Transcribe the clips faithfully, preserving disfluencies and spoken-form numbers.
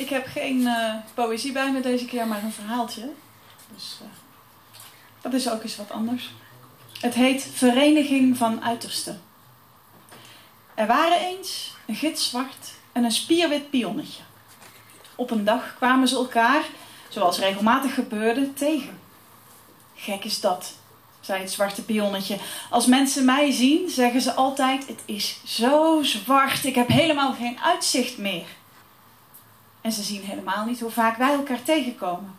Ik heb geen uh, poëzie bij me deze keer, maar een verhaaltje. Dus uh, dat is ook eens wat anders. Het heet Vereniging van Uitersten. Er waren eens een gitzwart en een spierwit pionnetje. Op een dag kwamen ze elkaar, zoals regelmatig gebeurde, tegen. Gek is dat, zei het zwarte pionnetje. Als mensen mij zien, zeggen ze altijd: het is zo zwart, ik heb helemaal geen uitzicht meer. En ze zien helemaal niet hoe vaak wij elkaar tegenkomen.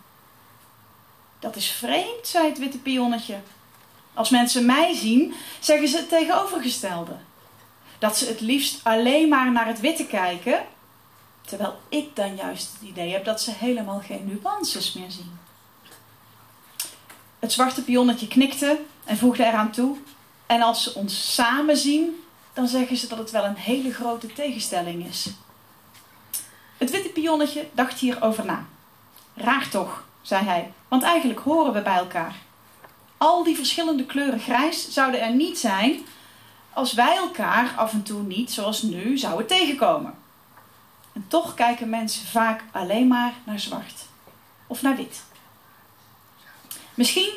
Dat is vreemd, zei het witte pionnetje. Als mensen mij zien, zeggen ze het tegenovergestelde. Dat ze het liefst alleen maar naar het witte kijken, terwijl ik dan juist het idee heb dat ze helemaal geen nuances meer zien. Het zwarte pionnetje knikte en voegde eraan toe: en als ze ons samen zien, dan zeggen ze dat het wel een hele grote tegenstelling is. Het witte pionnetje dacht hierover na. Raar toch, zei hij, want eigenlijk horen we bij elkaar. Al die verschillende kleuren grijs zouden er niet zijn als wij elkaar af en toe niet, zoals nu, zouden tegenkomen. En toch kijken mensen vaak alleen maar naar zwart of naar wit. Misschien,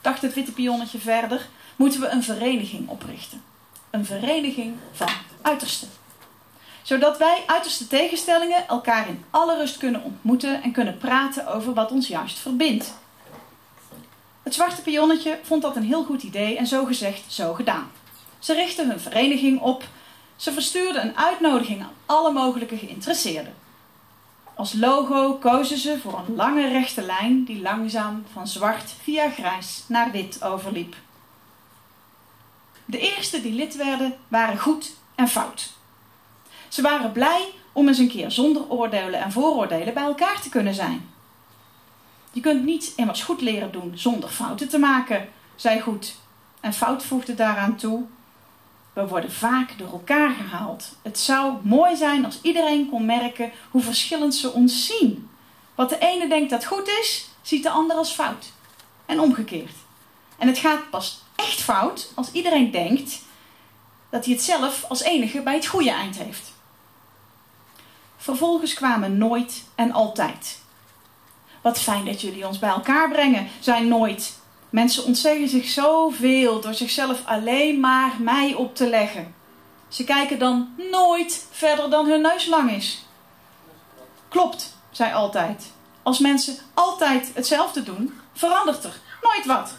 dacht het witte pionnetje verder, moeten we een vereniging oprichten. Een vereniging van uitersten. Zodat wij uiterste tegenstellingen elkaar in alle rust kunnen ontmoeten en kunnen praten over wat ons juist verbindt. Het zwarte pionnetje vond dat een heel goed idee en zo gezegd, zo gedaan. Ze richtten hun vereniging op. Ze verstuurden een uitnodiging aan alle mogelijke geïnteresseerden. Als logo kozen ze voor een lange rechte lijn die langzaam van zwart via grijs naar wit overliep. De eerste die lid werden waren goed en fout. Ze waren blij om eens een keer zonder oordelen en vooroordelen bij elkaar te kunnen zijn. Je kunt niets immers goed leren doen zonder fouten te maken, zei goed. En fout voegde daaraan toe: we worden vaak door elkaar gehaald. Het zou mooi zijn als iedereen kon merken hoe verschillend ze ons zien. Wat de ene denkt dat goed is, ziet de ander als fout. En omgekeerd. En het gaat pas echt fout als iedereen denkt dat hij het zelf als enige bij het goede eind heeft. Vervolgens kwamen nooit en altijd. Wat fijn dat jullie ons bij elkaar brengen, zei nooit. Mensen ontzeggen zich zoveel door zichzelf alleen maar mij op te leggen. Ze kijken dan nooit verder dan hun neus lang is. Klopt, zei altijd. Als mensen altijd hetzelfde doen, verandert er nooit wat.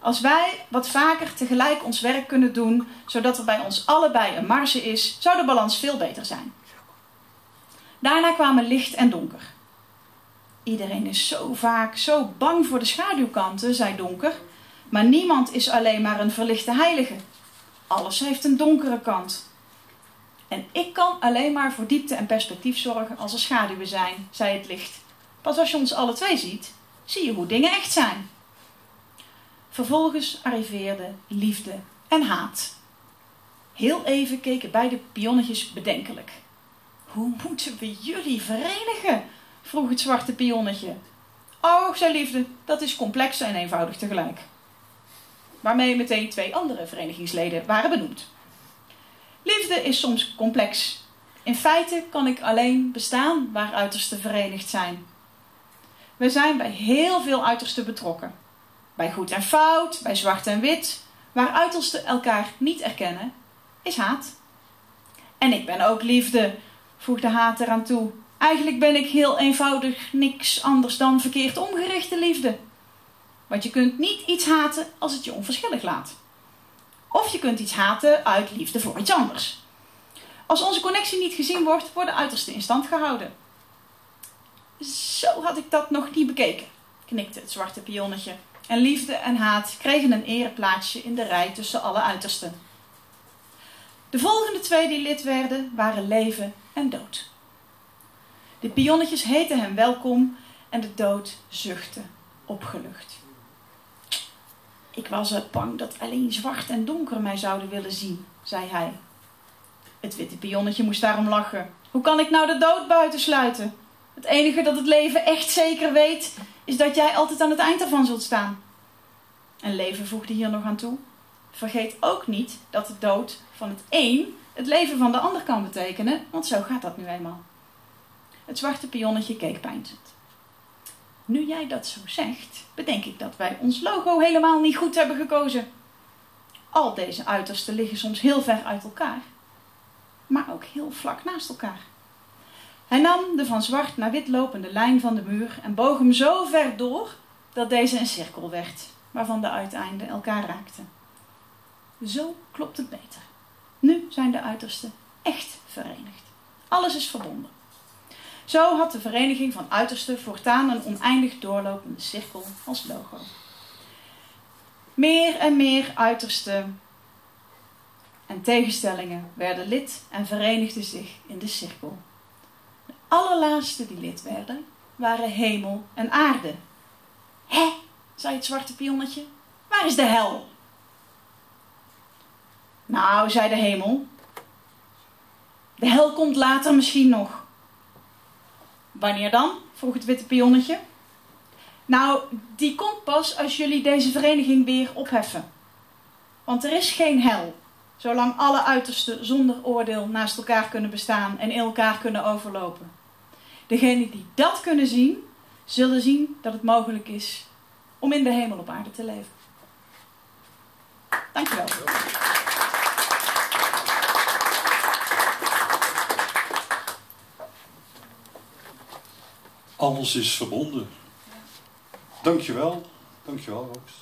Als wij wat vaker tegelijk ons werk kunnen doen, zodat er bij ons allebei een marge is, zou de balans veel beter zijn. Daarna kwamen licht en donker. Iedereen is zo vaak zo bang voor de schaduwkanten, zei donker. Maar niemand is alleen maar een verlichte heilige. Alles heeft een donkere kant. En ik kan alleen maar voor diepte en perspectief zorgen als er schaduwen zijn, zei het licht. Pas als je ons alle twee ziet, zie je hoe dingen echt zijn. Vervolgens arriveerden liefde en haat. Heel even keken beide pionnetjes bedenkelijk. Hoe moeten we jullie verenigen? Vroeg het zwarte pionnetje. Och, zei liefde, dat is complex en eenvoudig tegelijk. Waarmee meteen twee andere verenigingsleden waren benoemd. Liefde is soms complex. In feite kan ik alleen bestaan waar uitersten verenigd zijn. We zijn bij heel veel uitersten betrokken. Bij goed en fout, bij zwart en wit. Waar uitersten elkaar niet erkennen, is haat. En ik ben ook liefde, voegde haat eraan toe. Eigenlijk ben ik heel eenvoudig niks anders dan verkeerd omgerichte liefde. Want je kunt niet iets haten als het je onverschillig laat. Of je kunt iets haten uit liefde voor iets anders. Als onze connectie niet gezien wordt, worden uitersten in stand gehouden. Zo had ik dat nog niet bekeken, knikte het zwarte pionnetje. En liefde en haat kregen een ereplaatsje in de rij tussen alle uitersten. De volgende twee die lid werden, waren leven en dood. De pionnetjes heten hem welkom en de dood zuchtte, opgelucht. Ik was er bang dat alleen zwart en donker mij zouden willen zien, zei hij. Het witte pionnetje moest daarom lachen. Hoe kan ik nou de dood buitensluiten? Het enige dat het leven echt zeker weet, is dat jij altijd aan het eind ervan zult staan. En leven voegde hier nog aan toe. Vergeet ook niet dat de dood van het een het leven van de ander kan betekenen, want zo gaat dat nu eenmaal. Het zwarte pionnetje keek peinzend. Nu jij dat zo zegt, bedenk ik dat wij ons logo helemaal niet goed hebben gekozen. Al deze uitersten liggen soms heel ver uit elkaar, maar ook heel vlak naast elkaar. Hij nam de van zwart naar wit lopende lijn van de muur en boog hem zo ver door dat deze een cirkel werd, waarvan de uiteinden elkaar raakten. Zo klopt het beter. Nu zijn de uitersten echt verenigd. Alles is verbonden. Zo had de Vereniging van Uitersten voortaan een oneindig doorlopende cirkel als logo. Meer en meer uitersten en tegenstellingen werden lid en verenigden zich in de cirkel. De allerlaatste die lid werden, waren hemel en aarde. Hé, zei het zwarte pionnetje, waar is de hel? Nou, zei de hemel, de hel komt later misschien nog. Wanneer dan? Vroeg het witte pionnetje. Nou, die komt pas als jullie deze vereniging weer opheffen. Want er is geen hel, zolang alle uitersten zonder oordeel naast elkaar kunnen bestaan en in elkaar kunnen overlopen. Degenen die dat kunnen zien, zullen zien dat het mogelijk is om in de hemel op aarde te leven. Dankjewel. Alles is verbonden. Dankjewel. Dankjewel, Roos.